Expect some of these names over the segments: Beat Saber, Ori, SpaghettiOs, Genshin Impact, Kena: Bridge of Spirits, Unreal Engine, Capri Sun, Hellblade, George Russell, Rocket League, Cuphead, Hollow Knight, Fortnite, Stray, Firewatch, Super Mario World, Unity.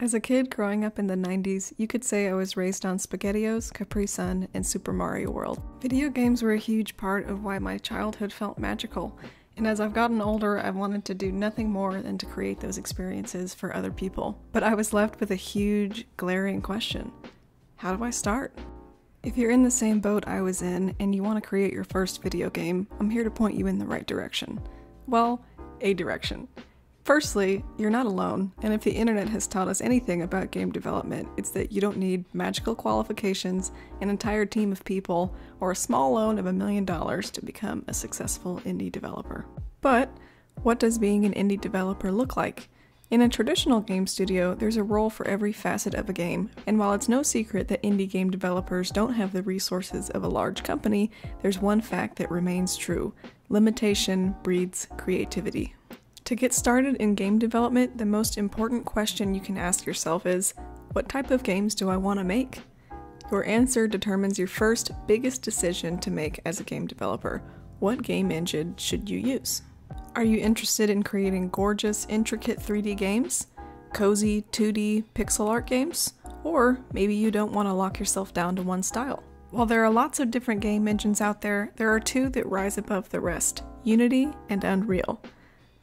As a kid growing up in the 90s, you could say I was raised on SpaghettiOs, Capri Sun, and Super Mario World. Video games were a huge part of why my childhood felt magical, and as I've gotten older, I've wanted to do nothing more than to create those experiences for other people. But I was left with a huge, glaring question. How do I start? If you're in the same boat I was in and you want to create your first video game, I'm here to point you in the right direction. Well, a direction. Firstly, you're not alone, and if the internet has taught us anything about game development, it's that you don't need magical qualifications, an entire team of people, or a small loan of $1 million to become a successful indie developer. But what does being an indie developer look like? In a traditional game studio, there's a role for every facet of a game, and while it's no secret that indie game developers don't have the resources of a large company, there's one fact that remains true: limitation breeds creativity. To get started in game development, the most important question you can ask yourself is, what type of games do I want to make? Your answer determines your first, biggest decision to make as a game developer. What game engine should you use? Are you interested in creating gorgeous, intricate 3D games? Cozy, 2D, pixel art games? Or maybe you don't want to lock yourself down to one style. While there are lots of different game engines out there, there are two that rise above the rest: Unity and Unreal.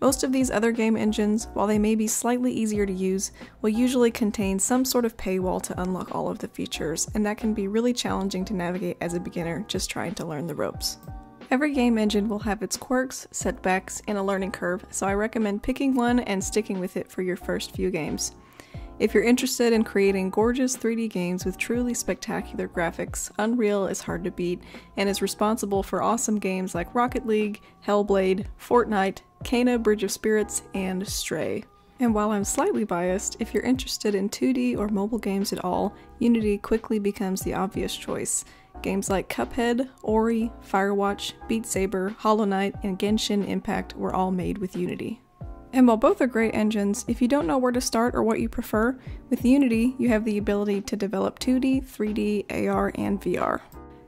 Most of these other game engines, while they may be slightly easier to use, will usually contain some sort of paywall to unlock all of the features, and that can be really challenging to navigate as a beginner just trying to learn the ropes. Every game engine will have its quirks, setbacks, and a learning curve, so I recommend picking one and sticking with it for your first few games. If you're interested in creating gorgeous 3D games with truly spectacular graphics, Unreal is hard to beat and is responsible for awesome games like Rocket League, Hellblade, Fortnite, Kena: Bridge of Spirits, and Stray. And while I'm slightly biased, if you're interested in 2D or mobile games at all, Unity quickly becomes the obvious choice. Games like Cuphead, Ori, Firewatch, Beat Saber, Hollow Knight, and Genshin Impact were all made with Unity. And while both are great engines, if you don't know where to start or what you prefer, with Unity you have the ability to develop 2D, 3D, AR, and VR.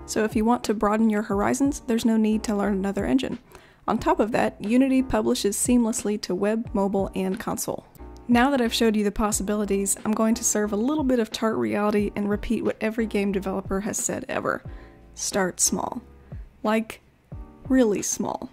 So if you want to broaden your horizons, there's no need to learn another engine. On top of that, Unity publishes seamlessly to web, mobile, and console. Now that I've showed you the possibilities, I'm going to serve a little bit of tart reality and repeat what every game developer has said ever. Start small. Like, really small.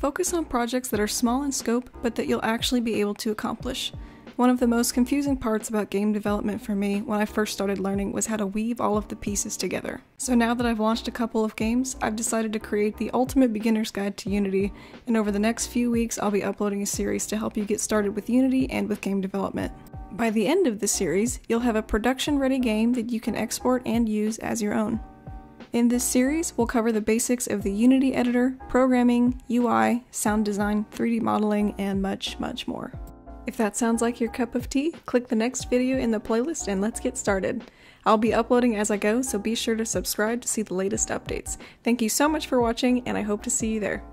Focus on projects that are small in scope, but that you'll actually be able to accomplish. One of the most confusing parts about game development for me when I first started learning was how to weave all of the pieces together. So now that I've launched a couple of games, I've decided to create the ultimate beginner's guide to Unity, and over the next few weeks I'll be uploading a series to help you get started with Unity and with game development. By the end of the series, you'll have a production-ready game that you can export and use as your own. In this series, we'll cover the basics of the Unity editor, programming, UI, sound design, 3D modeling, and much, much more. If that sounds like your cup of tea, click the next video in the playlist and let's get started. I'll be uploading as I go, so be sure to subscribe to see the latest updates. Thank you so much for watching, and I hope to see you there.